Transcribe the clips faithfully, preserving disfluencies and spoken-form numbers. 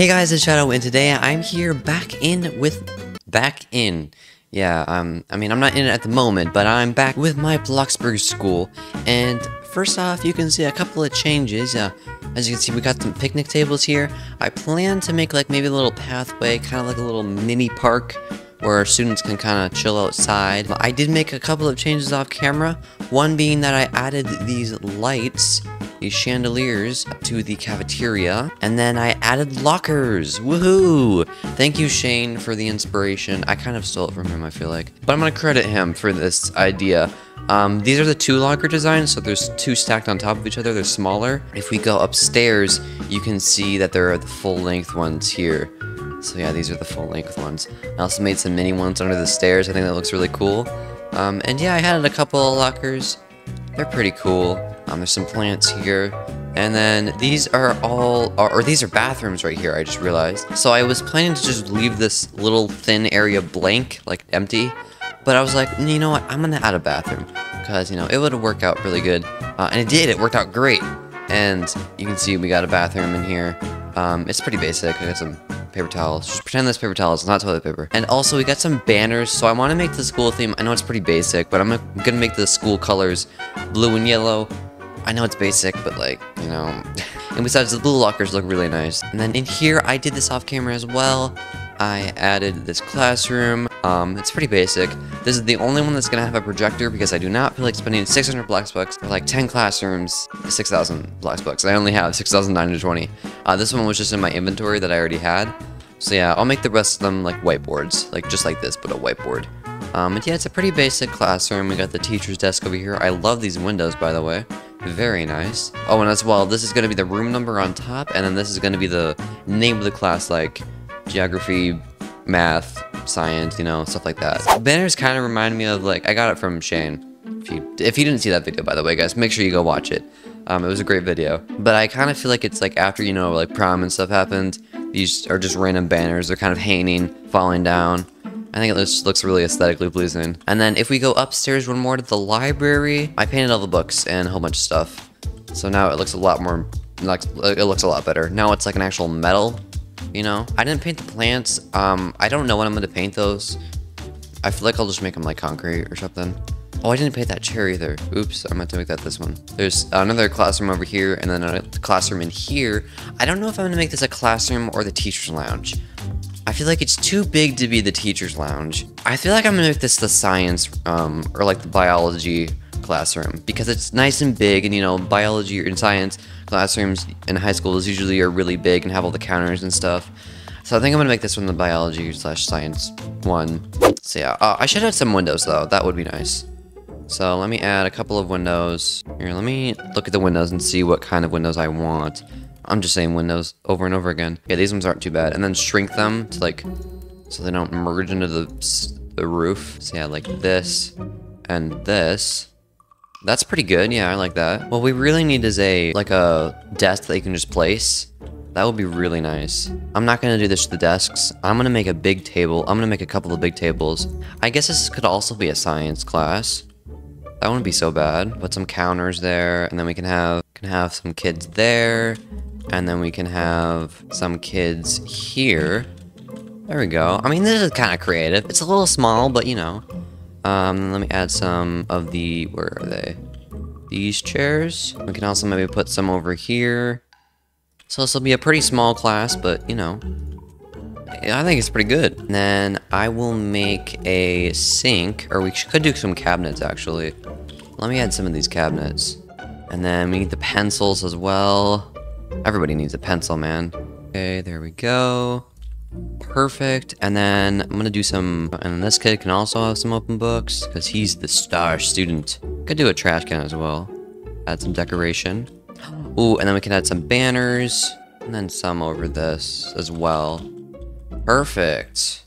Hey guys, it's Shadow, and today I'm here back in with... Back in. Yeah, um, I mean, I'm not in it at the moment, but I'm back with my Bloxburg school. And first off, you can see a couple of changes. Uh, as you can see, we got some picnic tables here. I plan to make, like, maybe a little pathway, kind of like a little mini park, where our students can kind of chill outside. I did make a couple of changes off camera. One being that I added these lights, these chandeliers, to the cafeteria, and then I added lockers. Woohoo! Thank you, Shane, for the inspiration. I kind of stole it from him, I feel like, but I'm gonna credit him for this idea. Um, these are the two locker designs, so there's two stacked on top of each other. They're smaller. If we go upstairs, you can see that there are the full-length ones here. So yeah, these are the full-length ones. I also made some mini ones under the stairs. I think that looks really cool. Um, and yeah, I added a couple of lockers. They're pretty cool. Um, there's some plants here. And then these are all, or, or these are bathrooms right here, I just realized. So I was planning to just leave this little thin area blank, like empty. But I was like, you know what, I'm gonna add a bathroom. Because, you know, it would work out really good. Uh, and it did, it worked out great. And you can see we got a bathroom in here. Um, it's pretty basic. I got some paper towels. Just pretend that's paper towels, not toilet paper. And also, we got some banners, so I want to make the school theme. I know it's pretty basic, but I'm gonna make the school colors blue and yellow. I know it's basic, but like, you know. And besides, the blue lockers look really nice. And then in here, I did this off camera as well. I added this classroom. Um, it's pretty basic. This is the only one that's gonna have a projector because I do not feel like spending six hundred Blox bucks for like ten classrooms, six thousand Blox bucks. I only have six thousand nine hundred twenty. Uh, this one was just in my inventory that I already had. So yeah, I'll make the rest of them like whiteboards, like just like this, but a whiteboard. Um, and yeah, it's a pretty basic classroom. We got the teacher's desk over here. I love these windows, by the way. Very nice. Oh, and as well, this is gonna be the room number on top, and then this is gonna be the name of the class, like geography, math, science, you know, stuff like that. Banners kind of remind me of, like, I got it from Shane. If you, if you didn't see that video, by the way, guys, make sure you go watch it. Um, it was a great video. But I kind of feel like it's, like, after, you know, like, prom and stuff happened, these are just random banners. They're kind of hanging, falling down. I think it just looks really aesthetically pleasing. And then if we go upstairs one more to the library, I painted all the books and a whole bunch of stuff. So now it looks a lot more, like, it looks a lot better. Now it's like an actual metal, you know? I didn't paint the plants. Um, I don't know when I'm gonna paint those. I feel like I'll just make them like concrete or something. Oh, I didn't paint that chair either. Oops, I meant to make that this one. There's another classroom over here and then a classroom in here. I don't know if I'm gonna make this a classroom or the teacher's lounge. I feel like it's too big to be the teacher's lounge. I feel like I'm gonna make this the science, um, or like the biology classroom, because it's nice and big, and you know, biology and science classrooms in high schools usually are really big and have all the counters and stuff. So I think I'm gonna make this one the biology slash science one. So yeah, uh, I should add some windows though, that would be nice. So let me add a couple of windows. Here, let me look at the windows and see what kind of windows I want. I'm just saying windows over and over again. Yeah, these ones aren't too bad. And then shrink them to like, so they don't merge into the, the roof. So yeah, like this and this. That's pretty good. Yeah, I like that. What we really need is a, like a desk that you can just place. That would be really nice. I'm not gonna do this to the desks. I'm gonna make a big table. I'm gonna make a couple of big tables. I guess this could also be a science class. That wouldn't be so bad. Put some counters there, and then we can have can have some kids there, and then we can have some kids here. There we go. I mean, this is kind of creative. It's a little small, but you know. Um, let me add some of the, where are they? These chairs. We can also maybe put some over here. So this will be a pretty small class, but you know, I think it's pretty good. And then I will make a sink, or we could do some cabinets actually. Let me add some of these cabinets. And then we need the pencils as well. Everybody needs a pencil, man. Okay, there we go. Perfect. And then I'm gonna do some, and this kid can also have some open books because he's the star student. Could do a trash can as well. Add some decoration. Ooh, and then we can add some banners and then some over this as well. Perfect.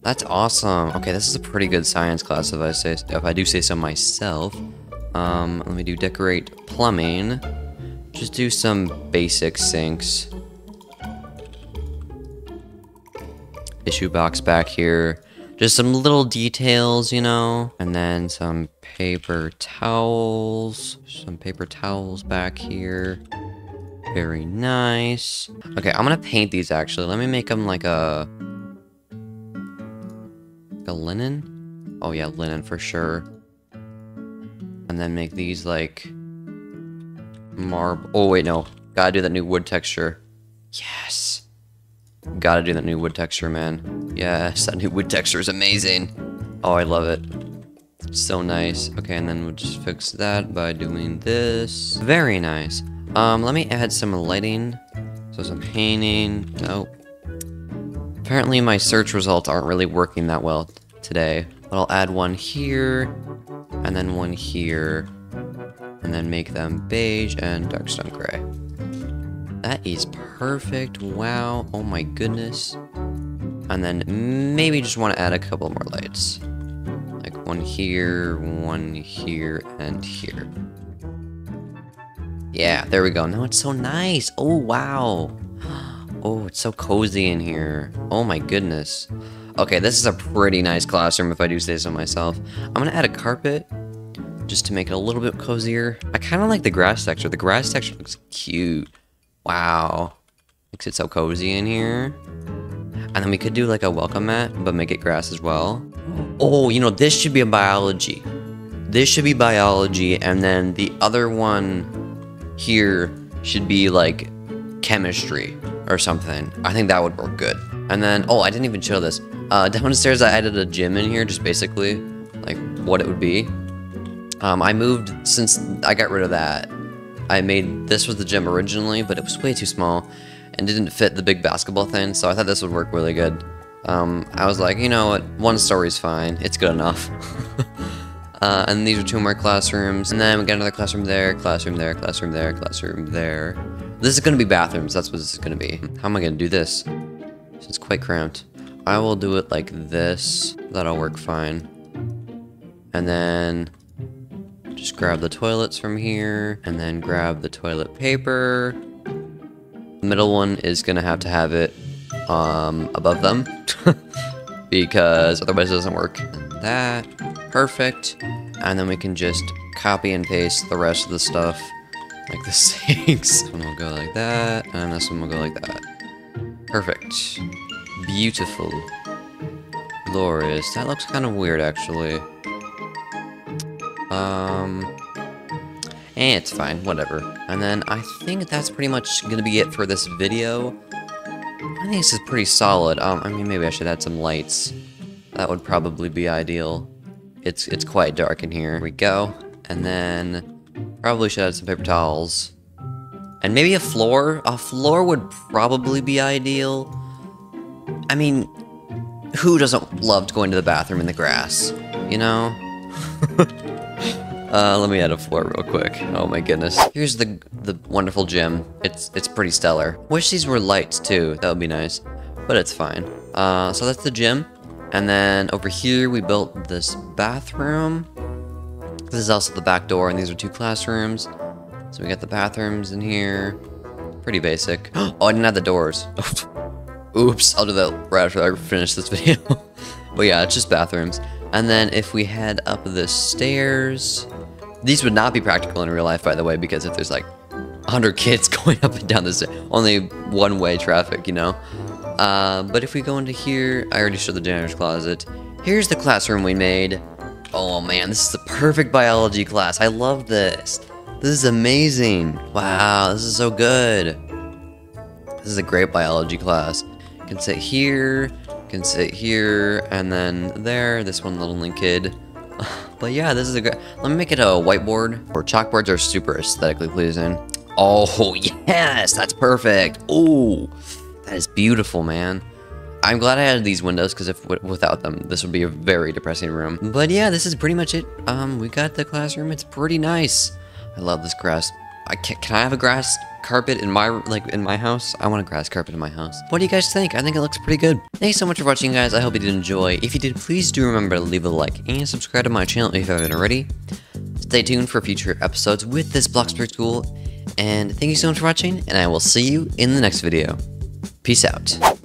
That's awesome. Okay, this is a pretty good science class if I say if I do say so myself. Um, let me do decorate plumbing. Just do some basic sinks. Issue box back here. Just some little details, you know. And then some paper towels. Some paper towels back here. Very nice. Okay, I'm gonna paint these, actually. Let me make them like a... Like a linen? Oh, yeah, linen for sure. And then make these, like... Marble... Oh, wait, no. Gotta do that new wood texture. Yes! Gotta do that new wood texture, man. Yes, that new wood texture is amazing! Oh, I love it. It's so nice. Okay, and then we'll just fix that by doing this. Very nice. Um, let me add some lighting. So some painting. Oh. Apparently my search results aren't really working that well today. But I'll add one here. And then one here. And then make them beige and dark stone gray. That is perfect. Wow. Oh my goodness. And then maybe just want to add a couple more lights. Like one here, one here, and here. Yeah, there we go. Now it's so nice. Oh, wow. Oh, it's so cozy in here. Oh, my goodness. Okay, this is a pretty nice classroom, if I do say so myself. I'm going to add a carpet just to make it a little bit cozier. I kind of like the grass texture. The grass texture looks cute. Wow. Makes it so cozy in here. And then we could do like a welcome mat, but make it grass as well. Oh, you know, this should be a biology. This should be biology, and then the other one... here should be like chemistry or something. I think that would work good. And then, oh, I didn't even show this. Uh, downstairs I added a gym in here, just basically like what it would be. Um, I moved, since I got rid of that, I made, this was the gym originally, but it was way too small and didn't fit the big basketball thing, so I thought this would work really good. Um, I was like, you know what, one story's fine, it's good enough. Uh, and these are two more classrooms, and then we got another classroom there, classroom there, classroom there, classroom there. This is gonna be bathrooms, that's what this is gonna be. How am I gonna do this? This is quite cramped. I will do it like this, that'll work fine. And then, just grab the toilets from here, and then grab the toilet paper. The middle one is gonna have to have it, um, above them. Because otherwise it doesn't work. And that. Perfect. And then we can just copy and paste the rest of the stuff, like the sinks. This one will go like that, and this one will go like that. Perfect. Beautiful. Loris. That looks kind of weird, actually. Um, eh, it's fine. Whatever. And then I think that's pretty much gonna be it for this video. I think this is pretty solid. Um, I mean, maybe I should add some lights. That would probably be ideal. It's it's quite dark in here. Here we go. And then probably should add some paper towels. And maybe a floor. A floor would probably be ideal. I mean, who doesn't love going to the bathroom in the grass? You know? uh, let me add a floor real quick. Oh my goodness. Here's the the wonderful gym. It's it's pretty stellar. Wish these were lights too. That would be nice. But it's fine. Uh, so that's the gym. And then over here, we built this bathroom. This is also the back door, and these are two classrooms. So we got the bathrooms in here. Pretty basic. Oh, I didn't have the doors. Oops, I'll do that right after I finish this video. But yeah, it's just bathrooms. And then if we head up the stairs... These would not be practical in real life, by the way, because if there's like a hundred kids going up and down the stairs, only one-way traffic, you know? Uh, but if we go into here, I already showed the janitor's closet. Here's the classroom we made. Oh man, this is the perfect biology class. I love this. This is amazing. Wow, this is so good. This is a great biology class. You can sit here, you can sit here, and then there, this one little kid. But yeah, this is a great, let me make it a whiteboard. Or chalkboards are super aesthetically pleasing. Oh yes, that's perfect. Ooh. That is beautiful, man. I'm glad I added these windows, because if w without them, this would be a very depressing room. But yeah, this is pretty much it. Um, we got the classroom. It's pretty nice. I love this grass. I can, can I have a grass carpet in my like in my house? I want a grass carpet in my house. What do you guys think? I think it looks pretty good. Thanks so much for watching, guys. I hope you did enjoy. If you did, please do remember to leave a like and subscribe to my channel if you haven't already. Stay tuned for future episodes with this Bloxburg school. And thank you so much for watching, and I will see you in the next video. Peace out.